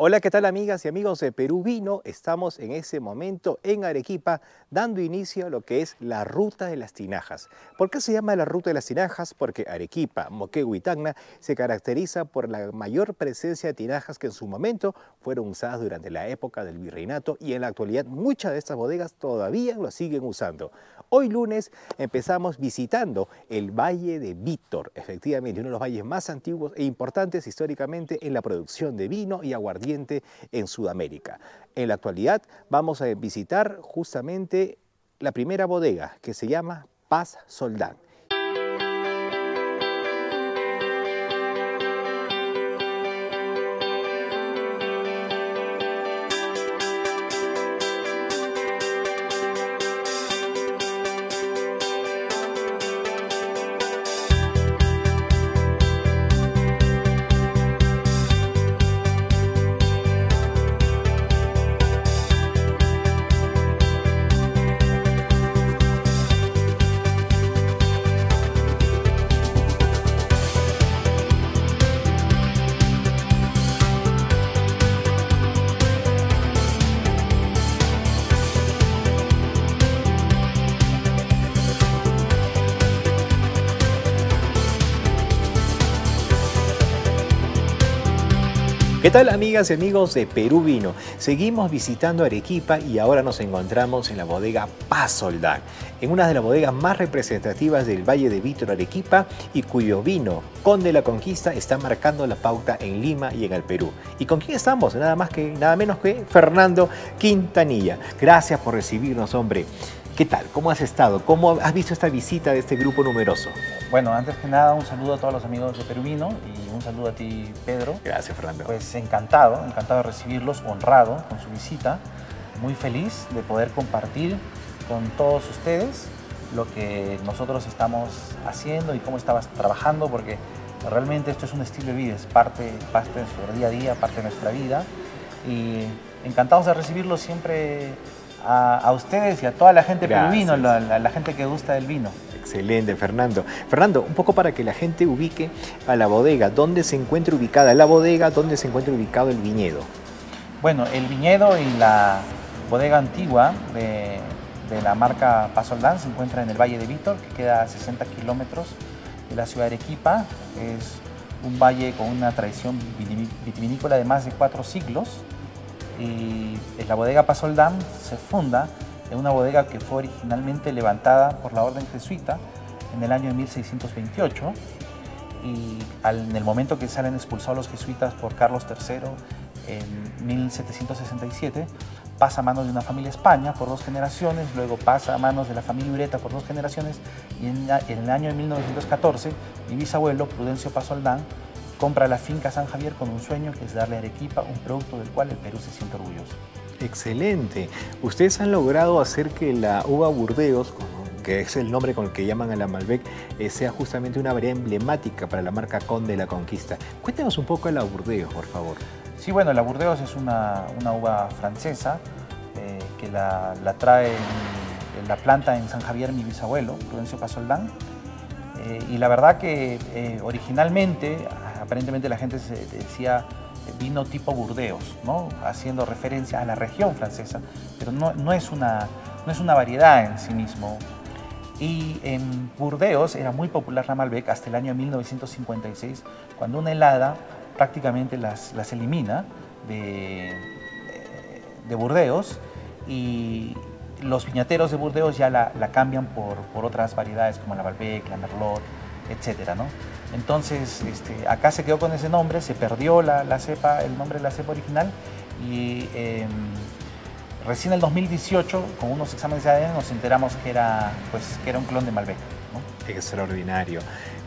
Hola, ¿qué tal amigas y amigos de Perú Vino? Estamos en ese momento en Arequipa dando inicio a lo que es la Ruta de las Tinajas. ¿Por qué se llama la Ruta de las Tinajas? Porque Arequipa, Moquegua y Tacna se caracteriza por la mayor presencia de tinajas que en su momento fueron usadas durante la época del virreinato y en la actualidad muchas de estas bodegas todavía lo siguen usando. Hoy lunes empezamos visitando el Valle de Vítor, efectivamente uno de los valles más antiguos e importantes históricamente en la producción de vino y aguardiente en Sudamérica. En la actualidad vamos a visitar justamente la primera bodega que se llama Paz Soldán. ¿Qué tal amigas y amigos de Perú Vino? Seguimos visitando Arequipa y ahora nos encontramos en la bodega Paz Soldán, en una de las bodegas más representativas del Valle de Vítor, Arequipa, y cuyo vino Conde de la Conquista está marcando la pauta en Lima y en el Perú. ¿Y con quién estamos? Nada más que nada menos que Fernando Quintanilla. Gracias por recibirnos, hombre. ¿Qué tal? ¿Cómo has estado? ¿Cómo has visto esta visita de este grupo numeroso? Bueno, antes que nada, un saludo a todos los amigos de Perú Vino y un saludo a ti, Pedro. Gracias, Fernando. Pues encantado, encantado de recibirlos, honrado con su visita, muy feliz de poder compartir con todos ustedes lo que nosotros estamos haciendo y cómo estabas trabajando, porque realmente esto es un estilo de vida, es parte de nuestro día a día, parte de nuestra vida, y encantados de recibirlos siempre. A ustedes y a toda la gente del vino, la gente que gusta del vino. Excelente, Fernando. Fernando, un poco para que la gente ubique a la bodega, ¿dónde se encuentra ubicada la bodega? ¿Dónde se encuentra ubicado el viñedo? Bueno, el viñedo y la bodega antigua de la marca Paz Soldán se encuentra en el Valle de Vítor, que queda a 60 kilómetros de la ciudad de Arequipa. Es un valle con una tradición vitivinícola de más de 4 siglos. Y la bodega Paz Soldán se funda en una bodega que fue originalmente levantada por la Orden Jesuita en el año 1628, y en el momento que salen expulsados los jesuitas por Carlos III en 1767, pasa a manos de una familia España por 2 generaciones, luego pasa a manos de la familia Ureta por 2 generaciones, y en el año 1914 mi bisabuelo Prudencio Paz Soldán compra la finca San Javier con un sueño que es darle a Arequipa un producto del cual el Perú se siente orgulloso. Excelente. Ustedes han logrado hacer que la uva Burdeos, que es el nombre con el que llaman a la Malbec, sea justamente una variedad emblemática para la marca Conde de la Conquista. Cuéntanos un poco de la Burdeos, por favor. Sí, bueno, la Burdeos es una uva francesa que la trae la planta en San Javier mi bisabuelo, Prudencio Paz Soldán. Y la verdad que originalmente, aparentemente la gente se decía vino tipo Burdeos, ¿no? Haciendo referencia a la región francesa, pero no es una variedad en sí mismo. Y en Burdeos era muy popular la Malbec hasta el año 1956, cuando una helada prácticamente las elimina de Burdeos, y los viñateros de Burdeos ya la cambian por otras variedades como la Malbec, la Merlot, etcétera, ¿no? Entonces, acá se quedó con ese nombre, se perdió la cepa, el nombre de la cepa original, y recién en el 2018, con unos exámenes de ADN, nos enteramos que era un clon de Malbec, ¿no? Extraordinario.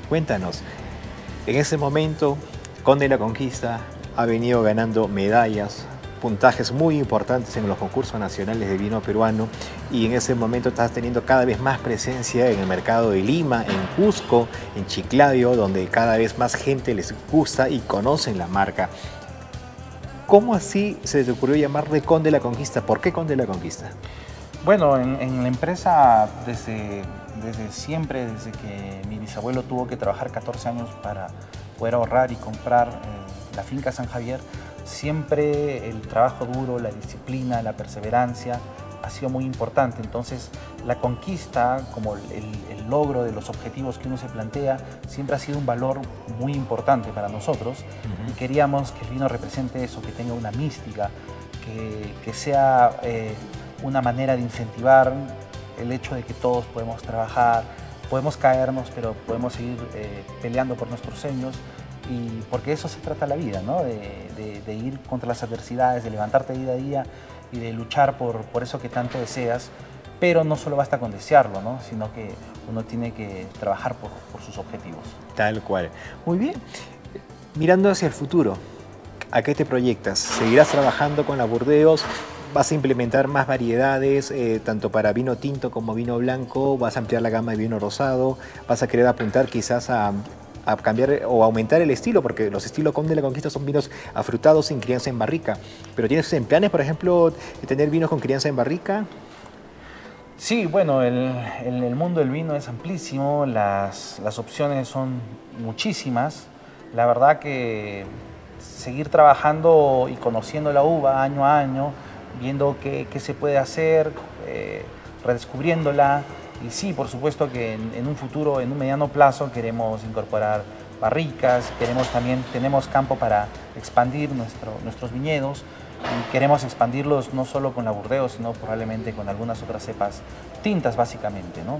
Cuéntanos, en ese momento Conde de la Conquista ha venido ganando medallas, puntajes muy importantes en los concursos nacionales de vino peruano, y en ese momento estás teniendo cada vez más presencia en el mercado de Lima, en Cusco, en Chiclayo, donde cada vez más gente les gusta y conocen la marca. ¿Cómo así se te ocurrió llamarle Conde de la Conquista? ¿Por qué Conde de la Conquista? Bueno, en la empresa desde siempre, desde que mi bisabuelo tuvo que trabajar 14 años para poder ahorrar y comprar la finca San Javier, siempre el trabajo duro, la disciplina, la perseverancia ha sido muy importante. Entonces la conquista, como el logro de los objetivos que uno se plantea, siempre ha sido un valor muy importante para nosotros. Y queríamos que el vino represente eso, que tenga una mística, que sea una manera de incentivar el hecho de que todos podemos trabajar, podemos caernos, pero podemos seguir peleando por nuestros sueños. Y porque eso se trata la vida, ¿no? De ir contra las adversidades, de levantarte día a día y de luchar por eso que tanto deseas. Pero no solo basta con desearlo, ¿no? Sino que uno tiene que trabajar por sus objetivos. Tal cual. Muy bien. Mirando hacia el futuro, ¿a qué te proyectas? ¿Seguirás trabajando con la Burdeos? ¿Vas a implementar más variedades, tanto para vino tinto como vino blanco? ¿Vas a ampliar la gama de vino rosado? ¿Vas a querer apuntar quizás a cambiar o aumentar el estilo? Porque los estilos Conde de la Conquista son vinos afrutados sin crianza en barrica. ¿Pero tienes en planes, por ejemplo, tener vinos con crianza en barrica? Sí, bueno, el mundo del vino es amplísimo, las opciones son muchísimas. La verdad que seguir trabajando y conociendo la uva año a año, viendo qué se puede hacer, redescubriéndola. Y sí, por supuesto que en un futuro, en un mediano plazo, queremos incorporar barricas, tenemos campo para expandir nuestros viñedos, y queremos expandirlos no solo con la Burdeos, sino probablemente con algunas otras cepas tintas, básicamente, ¿no?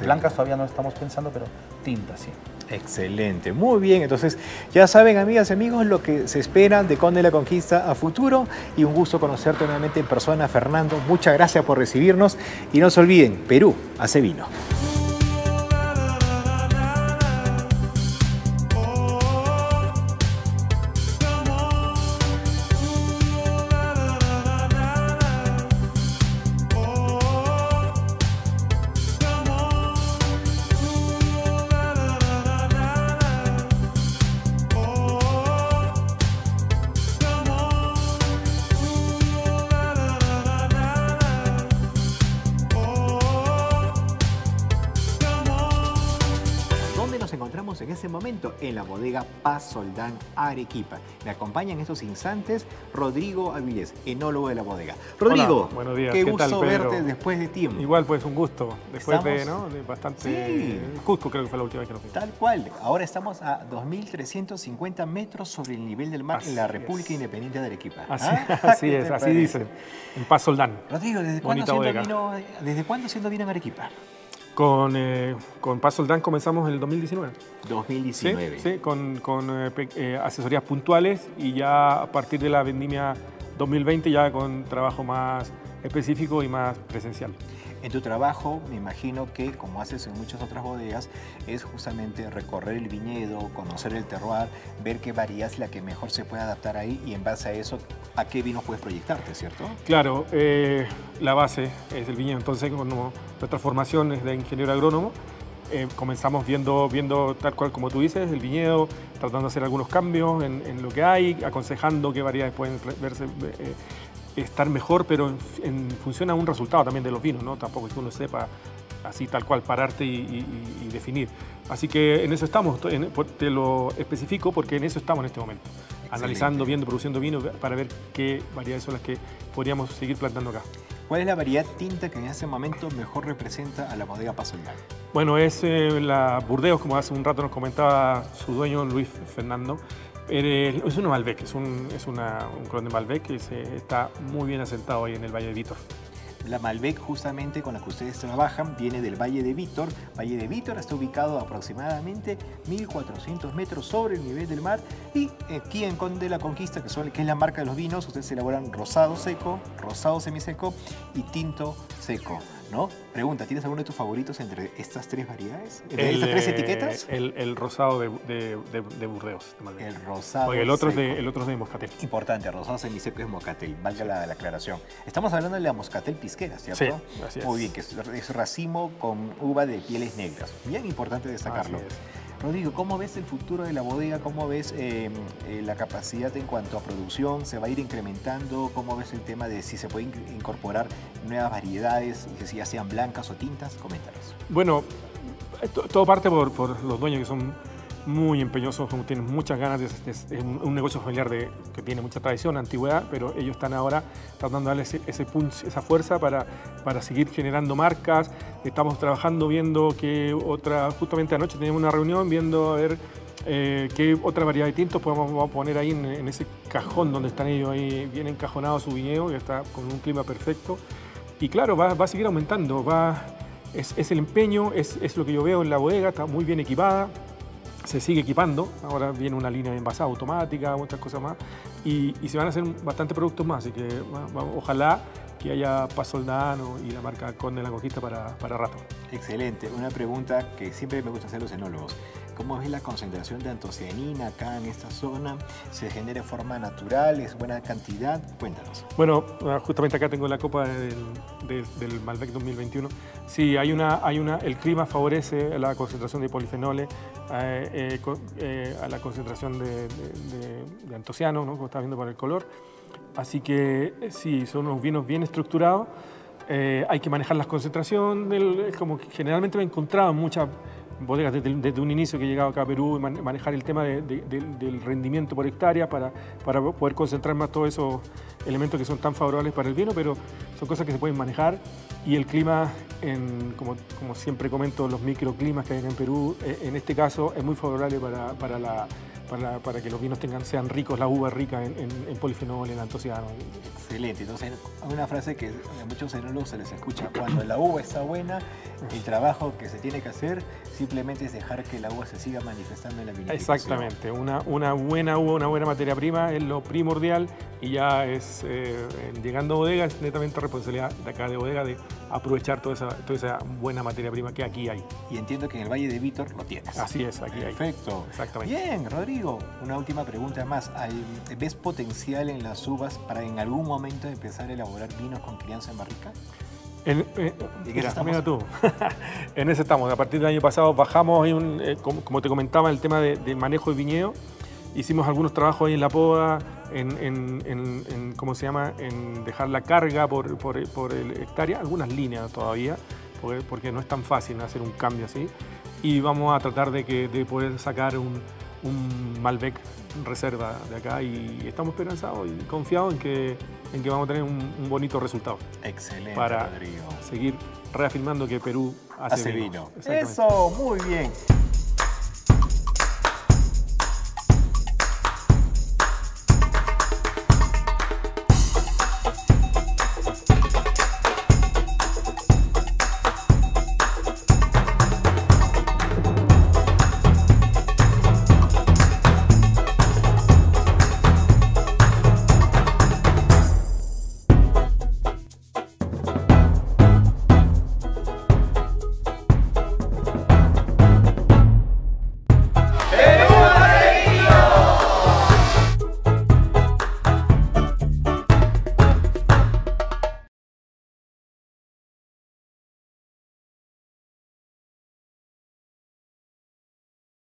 Blancas todavía no estamos pensando, pero tintas, sí. Excelente, muy bien. Entonces ya saben, amigas y amigos, lo que se espera de Conde de la Conquista a futuro, y un gusto conocerte nuevamente en persona, Fernando. Muchas gracias por recibirnos y no se olviden, Perú hace vino. En este momento en la bodega Paz Soldán, Arequipa. Me acompaña en estos instantes Rodrigo Avilés, enólogo de la bodega. Rodrigo, hola, buenos días. ¿Qué gusto tal, verte después de tiempo. Igual, pues un gusto. Después de bastante... Sí. Cusco creo que fue la última vez que nos vimos. Tal cual. Ahora estamos a 2.350 metros sobre el nivel del mar así en la República Independiente de Arequipa. Así es, así dicen. En Paz Soldán. Rodrigo, ¿desde cuándo siendo vino en Arequipa? Con Paz Soldán comenzamos en el 2019. 2019. Sí, sí, con asesorías puntuales, y ya a partir de la vendimia 2020 ya con trabajo más específico y más presencial. En tu trabajo, me imagino que, como haces en muchas otras bodegas, es justamente recorrer el viñedo, conocer el terroir, ver qué variedad es la que mejor se puede adaptar ahí, y en base a eso, ¿a qué vinos puedes proyectarte, cierto? Claro, la base es el viñedo. Entonces, como nuestra formación es de ingeniero agrónomo, comenzamos viendo tal cual como tú dices, el viñedo, tratando de hacer algunos cambios en lo que hay, aconsejando qué variedades pueden verse... estar mejor, pero en función a un resultado también de los vinos, ¿no? Tampoco es que uno sepa así tal cual pararte y definir. Así que en eso estamos, te lo especifico porque en eso estamos en este momento. Excelente. Analizando, viendo, produciendo vino para ver qué variedades son las que podríamos seguir plantando acá. ¿Cuál es la variedad tinta que en ese momento mejor representa a la bodega Paz Soldán? Bueno, es la Burdeos, como hace un rato nos comentaba su dueño Luis Fernando. Es una Malbec, es un clon de Malbec que está muy bien asentado ahí en el Valle de Vítor. La Malbec, justamente con la que ustedes trabajan, viene del Valle de Vítor. Valle de Vítor está ubicado a aproximadamente 1.400 metros sobre el nivel del mar. Y aquí en Conde de la Conquista, que es la marca de los vinos, ustedes elaboran rosado seco, rosado semiseco y tinto seco. ¿no? Pregunta, ¿tienes alguno de tus favoritos entre estas tres variedades? ¿Entre estas tres etiquetas? El rosado de Burdeos. De el rosado. Oye, el otro es de Moscatel. Importante, el rosado semiseco es Moscatel, valga la aclaración. Estamos hablando de la Moscatel pisquera, ¿cierto? Sí, así es. Muy bien, que es racimo con uva de pieles negras. Bien importante destacarlo. Rodrigo, ¿cómo ves el futuro de la bodega? ¿Cómo ves la capacidad en cuanto a producción? ¿Se va a ir incrementando? ¿Cómo ves el tema de si se puede incorporar nuevas variedades, si ya sean blancas o tintas? Coméntanos. Bueno, todo parte por los dueños, que son muy empeñosos, tienen muchas ganas. Es un negocio familiar que tiene mucha tradición, antigüedad, pero ellos están ahora tratando de darle ese punch, esa fuerza para seguir generando marcas. Estamos trabajando viendo que otra, justamente anoche teníamos una reunión viendo a ver qué otra variedad de tintos podemos poner ahí en ese cajón donde están ellos ahí, bien encajonado su viñedo, que está con un clima perfecto. Y claro, va a seguir aumentando, es el empeño, es lo que yo veo en la bodega, está muy bien equipada. Se sigue equipando, ahora viene una línea de envasado automática, muchas cosas más, y se van a hacer bastantes productos más, así que bueno, ojalá que haya Paz Soldán y la marca Conde de la Conquista para rato. Excelente, una pregunta que siempre me gusta hacer a los enólogos. ¿Cómo ves la concentración de antocianina acá en esta zona? ¿Se genera de forma natural? ¿Es buena cantidad? Cuéntanos. Bueno, justamente acá tengo la copa del Malbec 2021. Sí, el clima favorece la concentración de polifenoles, a la concentración de antocianos, ¿no? Como estás viendo por el color. Así que sí, son unos vinos bien estructurados. Hay que manejar la concentración, como que generalmente me he encontrado en muchas bodegas desde un inicio que he llegado acá a Perú, manejar el tema del rendimiento por hectárea para poder concentrar más todos esos elementos que son tan favorables para el vino, pero son cosas que se pueden manejar. Y el clima, como siempre comento, los microclimas que hay en Perú, en este caso es muy favorable para que los vinos sean ricos, la uva rica en polifenol, en antociano. Excelente. Entonces, una frase que a muchos enólogos se les escucha: cuando la uva está buena, el trabajo que se tiene que hacer simplemente es dejar que la uva se siga manifestando en la vinificación. Exactamente. Una buena uva, una buena materia prima es lo primordial, y ya es, llegando a bodega, es netamente responsabilidad de acá de bodega de aprovechar toda esa buena materia prima que aquí hay. Y entiendo que en el Valle de Vítor lo tienes. Así es, aquí hay. Perfecto. Exactamente. Bien, Rodrigo. Una última pregunta más. ¿Ves potencial en las uvas para en algún momento empezar a elaborar vinos con crianza en barrica? Mira tú, en eso estamos. A partir del año pasado bajamos, como te comentaba, el tema de manejo de viñedo. Hicimos algunos trabajos ahí en la poda, en dejar la carga por el hectárea, algunas líneas todavía, porque no es tan fácil hacer un cambio así. Y vamos a tratar de poder sacar un Malbec reserva de acá, y estamos esperanzados y confiados en que vamos a tener un bonito resultado. Excelente, para Rodrigo, seguir reafirmando que Perú hace vino. Eso, muy bien.